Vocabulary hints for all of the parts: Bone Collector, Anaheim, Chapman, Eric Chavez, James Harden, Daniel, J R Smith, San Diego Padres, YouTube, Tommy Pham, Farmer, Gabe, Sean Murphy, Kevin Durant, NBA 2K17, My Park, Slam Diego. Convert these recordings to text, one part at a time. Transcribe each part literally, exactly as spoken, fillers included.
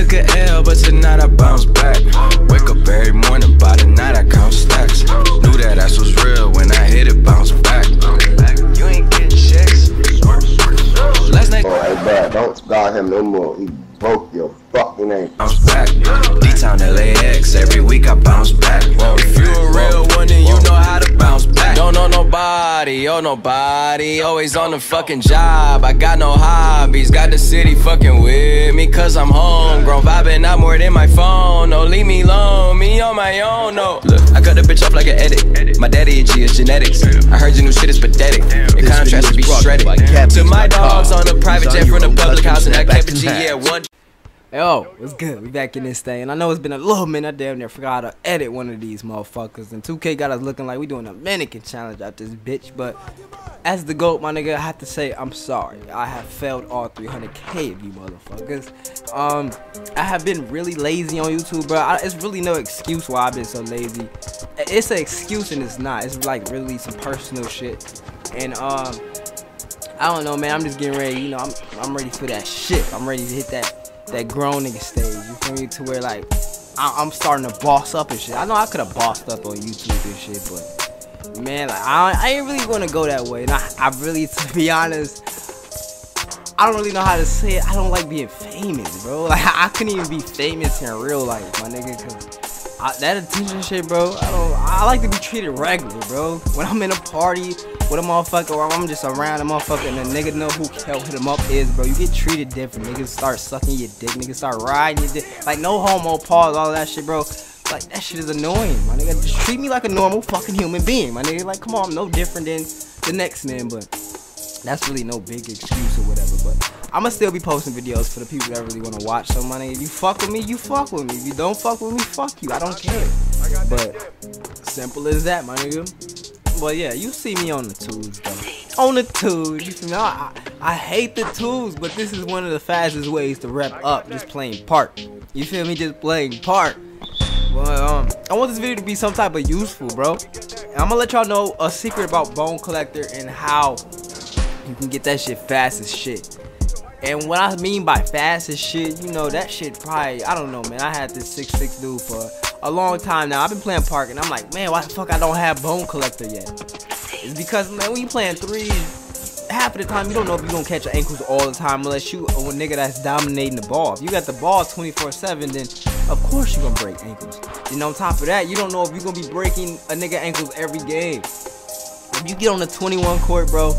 took an L, but tonight I bounce back. Wake up every morning, by the night I count stacks. Knew that ass was real when I hit it, bounce back. You ain't getting checks. Last night, oh, hey, bad. Don't start him no more. He broke your fucking ass. Bounce back. D-Town L A X, every week I bounce back. Well, if you a real one, then you know how to bounce back. Don't know nobody, oh nobody. Always on the fucking job. I got no hobbies, got the city fucking with me, cause I'm homegrown. Vibing out more than my phone. No, leave me alone, me on my own, no. Look, I cut the bitch off like an edit. My daddy a G, it's genetics. I heard your new shit is pathetic. The contrast should be shredded. To my dogs on a private jet from the public house, and I kept a G, yeah, one. Yo, what's good? We back in this thing, and I know it's been a little minute. I damn near forgot how to edit one of these motherfuckers, and two K got us looking like we doing a mannequin challenge out this bitch. But as the GOAT, my nigga, I have to say I'm sorry. I have failed all three hundred K of you motherfuckers. Um, I have been really lazy on YouTube, bro. I, it's really no excuse why I've been so lazy. It's an excuse and it's not. It's like really some personal shit, and um, I don't know, man. I'm just getting ready. You know, I'm I'm ready for that shit. I'm ready to hit that. that grown nigga stage, you feel me, to where like I I'm starting to boss up and shit. I know I could have bossed up on YouTube and shit, but man, like I, I ain't really gonna go that way. And I, I really, to be honest, I don't really know how to say it. I don't like being famous, bro. Like I, I couldn't even be famous in real life, my nigga, cause I, that attention shit, bro. I don't. I like to be treated regular, bro. When I'm in a party with a motherfucker, or I'm just around a motherfucker and a nigga know who hell hit him up is, bro, you get treated different. Niggas start sucking your dick, niggas start riding your dick. Like, no homo, pause, all that shit, bro. Like, that shit is annoying, my nigga. Just treat me like a normal fucking human being, my nigga. Like, come on, I'm no different than the next man, but that's really no big excuse or whatever. But I'ma still be posting videos for the people that really wanna watch. So, my nigga, if you fuck with me, you fuck with me. If you don't fuck with me, fuck you. I don't care. But simple as that, my nigga. But yeah, you see me on the tools, though. On the tools, you know, I, I hate the tools, but this is one of the fastest ways to wrap up, just playing Park. You feel me? Just playing Park. But um, I want this video to be some type of useful, bro. And I'm gonna let y'all know a secret about Bone Collector and how you can get that shit fast as shit. And what I mean by fast as shit, you know, that shit probably, I don't know, man. I had this six six dude for a long time now. I've been playing Park, and I'm like, man, why the fuck I don't have Bone Collector yet? It's because, man, when you playing threes, half of the time you don't know if you're gonna catch your ankles all the time unless you a nigga that's dominating the ball. If you got the ball twenty-four seven, then of course you're gonna break ankles. And on top of that, you don't know if you're gonna be breaking a nigga ankles every game. If you get on the twenty-one court, bro,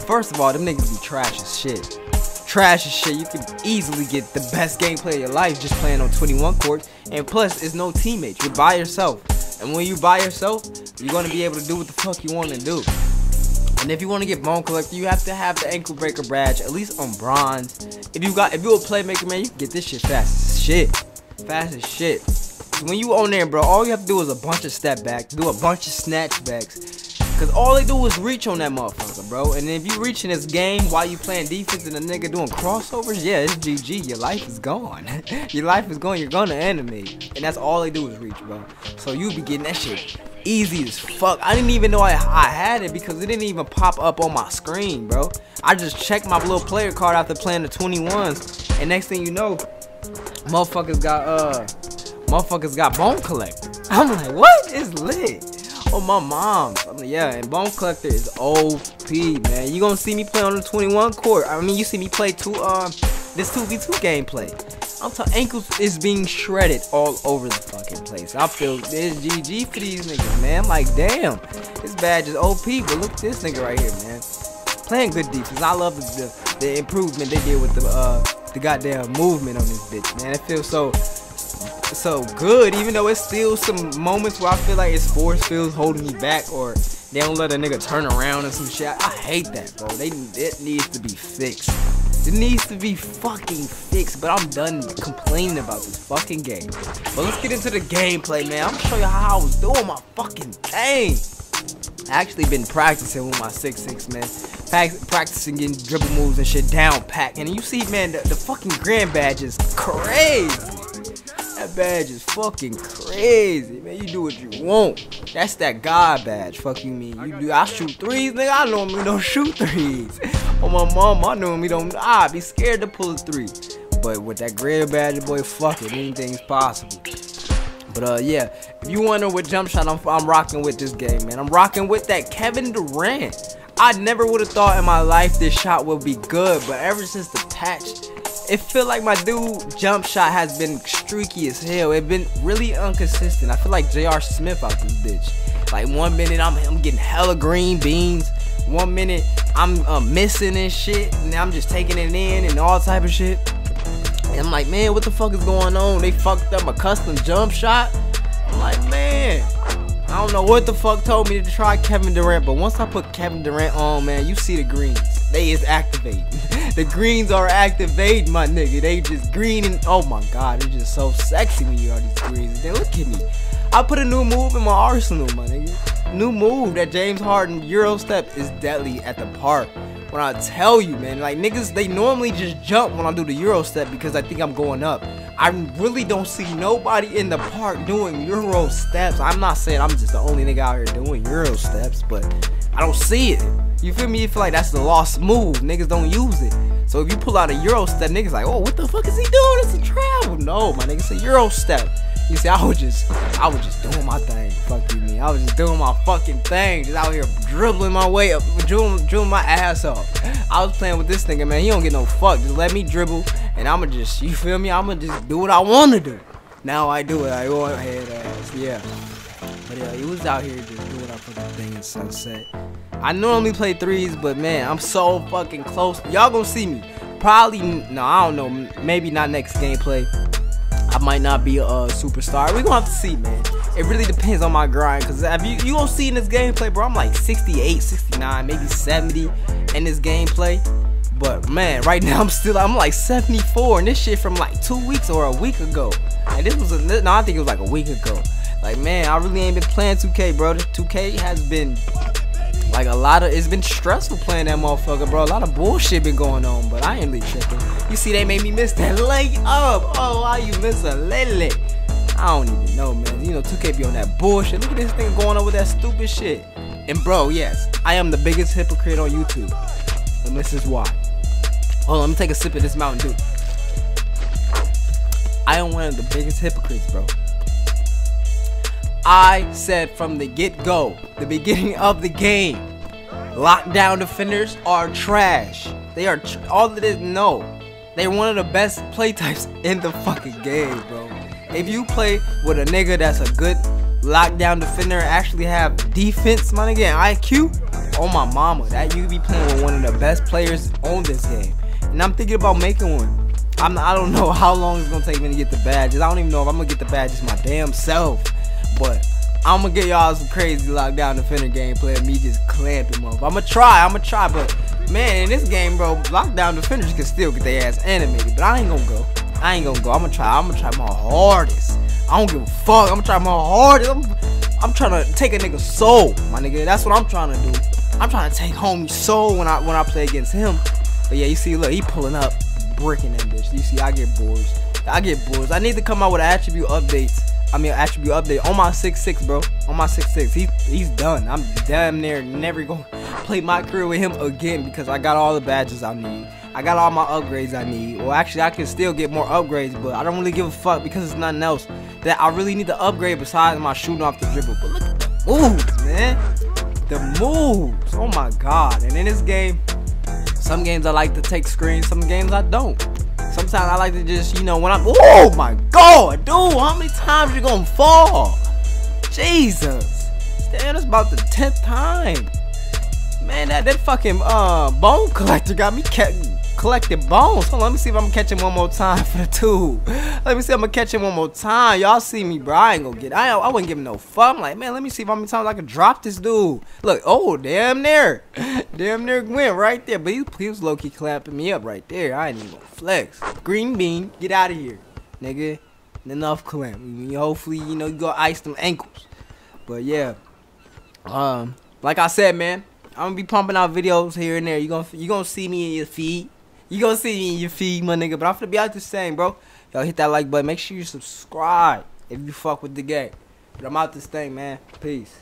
first of all, them niggas be trash as shit. Trash as shit. You can easily get the best gameplay of your life just playing on twenty-one courts, and plus it's no teammates, you're by yourself, and when you by yourself you're going to be able to do what the fuck you want to do. And if you want to get Bone Collector, you have to have the ankle breaker badge, at least on bronze. If you got, if you're a playmaker, man, you can get this shit fast as shit, fast as shit. So when you on there, bro, all you have to do is a bunch of step backs, do a bunch of snatch backs. Cause all they do is reach on that motherfucker, bro. And if you reaching this game while you playing defense and a nigga doing crossovers, yeah, it's G G. Your life is gone. Your life is gone. You're gonna animate. And that's all they do is reach, bro. So you be getting that shit easy as fuck. I didn't even know I, I had it because it didn't even pop up on my screen, bro. I just checked my little player card after playing the twenty-ones. And next thing you know, motherfuckers got, uh, motherfuckers got Bone Collector. I'm like, what is lit? Oh, my mom. I mean, yeah, and Bone Collector is O P, man. You gonna see me play on the twenty-one court. I mean, you see me play two, um, this two v two gameplay. I'm talking ankles is being shredded all over the fucking place. I feel this G G for these niggas, man. I'm like, damn, this badge is O P, but look at this nigga right here, man. Playing good defense. I love the, the, the improvement they did with the, uh, the goddamn movement on this bitch, man. It feels so... so good, even though it's still some moments where I feel like it's force fields holding me back, or they don't let a nigga turn around or some shit. I hate that, bro. They it needs to be fixed. It needs to be fucking fixed. But I'm done complaining about this fucking game. But let's get into the gameplay, man. I'm gonna show you how I was doing my fucking thing. I actually been practicing with my six six, man. Practicing getting dribble moves and shit down pack. And you see, man, the, the fucking grand badge is crazy. That badge is fucking crazy, man. You do what you want. That's that God badge. Fuck you mean. You do I shoot threes, nigga. I normally don't shoot threes. Oh my mom, I normally don't I be scared to pull a three. but with that greater badge, boy, fuck it, anything's possible. But uh, yeah, if you wonder what jump shot I'm, I'm rocking with this game, man, I'm rocking with that Kevin Durant. I never would have thought in my life this shot would be good, but ever since the patch, it feel like my dude jump shot has been streaky as hell. It's been really inconsistent. I feel like J R Smith out this bitch. Like one minute I'm, I'm getting hella green beans. One minute I'm uh, missing and shit. And I'm just taking it in and all type of shit. And I'm like, man, what the fuck is going on? They fucked up my custom jump shot. I'm like, man, I don't know what the fuck told me to try Kevin Durant, but once I put Kevin Durant on, man, you see the greens. They is activating. The greens are activating, my nigga. They just green and oh my god, it's just so sexy when you are these greens. Then look at me. I put a new move in my arsenal, my nigga. New move that James Harden Euro step is deadly at the park. When I tell you, man, like niggas, they normally just jump when I do the Euro step because I think I'm going up. I really don't see nobody in the park doing Euro steps. I'm not saying I'm just the only nigga out here doing Euro steps, but I don't see it. You feel me? You feel like that's the lost move. Niggas don't use it. So if you pull out a Euro step, niggas like, oh, what the fuck is he doing? It's a travel. No, my nigga, it's a Euro step. You see, I was just, I was just doing my thing. Fuck you, man. I was just doing my fucking thing. Just out here dribbling my way up, dribbling, dribbling my ass off. I was playing with this nigga, man. He don't get no fuck. Just let me dribble, and I'ma just, you feel me? I'ma just do what I wanna do. Now I do it. I go ahead, ass, yeah. But yeah, he was out here just doing our fucking thing in Sunset. I normally play threes, but man, I'm so fucking close. Y'all gonna see me? Probably, no, I don't know. Maybe not next gameplay. I might not be a superstar. We're gonna have to see, man. It really depends on my grind. Cause if you, you gonna see in this gameplay, bro, I'm like sixty-eight, sixty-nine, maybe seventy in this gameplay. But man, right now I'm still, I'm like seventy-four. And this shit from like two weeks or a week ago. And this was, a, no, I think it was like a week ago. Like, man, I really ain't been playing two K, bro. This two K has been like a lot of, it's been stressful playing that motherfucker, bro. A lot of bullshit been going on, but I ain't really tripping. You see, they made me miss that leg up. Oh, why you miss a leg? I don't even know, man. You know, two K be on that bullshit. Look at this thing going on with that stupid shit. And bro, yes, I am the biggest hypocrite on YouTube. And this is why. Hold on, let me take a sip of this Mountain Dew. I am one of the biggest hypocrites, bro. I said from the get-go, the beginning of the game, lockdown defenders are trash. They are tr all that is no. They're one of the best play types in the fucking game, bro. If you play with a nigga that's a good lockdown defender, actually have defense, my nigga, and I Q, oh my mama, that you be playing with one of the best players on this game. And I'm thinking about making one. I'm, I don't know how long it's gonna take me to get the badges. I don't even know if I'm gonna get the badges my damn self. But I'm gonna get y'all some crazy lockdown defender gameplay of me just clamping up. I'm gonna try, I'm gonna try, but man, in this game, bro, lockdown defenders can still get their ass animated. But I ain't gonna go. I ain't gonna go. I'm gonna try. I'm gonna try my hardest. I don't give a fuck. I'm gonna try my hardest. I'm, I'm trying to take a nigga's soul, my nigga. That's what I'm trying to do. I'm trying to take homie's soul when I when I play against him. But yeah, you see, look, he pulling up, bricking that bitch. You see, I get bored. I get bored. I need to come out with attribute updates. I mean, attribute update on my six six, bro. On my six six, he, he's done. I'm damn near never gonna play my career with him again because I got all the badges I need. I got all my upgrades I need. Well, actually, I can still get more upgrades, but I don't really give a fuck because it's nothing else that I really need to upgrade besides my shooting off the dribble. But look at the moves, man. The moves. Oh my god. And in this game, some games I like to take screens, some games I don't. Sometimes I like to just, you know, when I'm, oh my god, dude, how many times you gonna fall? Jesus, damn, that's about the tenth time. Man, that, that fucking uh, bone collector got me collecting bones. Hold on, let me see if I'm catching one more time for the two. Let me see if I'm gonna catch him one more time. Y'all see me, bro, I ain't gonna get, I, I wouldn't give him no fuck. I'm like, man, let me see if how many times I can drop this dude. Look, oh, damn near. Damn near went right there. But he, he was low-key clapping me up right there. I ain't even gonna flex. Green bean, get out of here, nigga. Enough clamp. I mean, hopefully, you know, you go ice them ankles. But yeah, um, like I said, man, I'm gonna be pumping out videos here and there. You gonna you gonna see me in your feed. You gonna see me in your feed, my nigga. But I'm finna be out the same, bro. Y'all hit that like button. Make sure you subscribe if you fuck with the game. But I'm out this thing, man. Peace.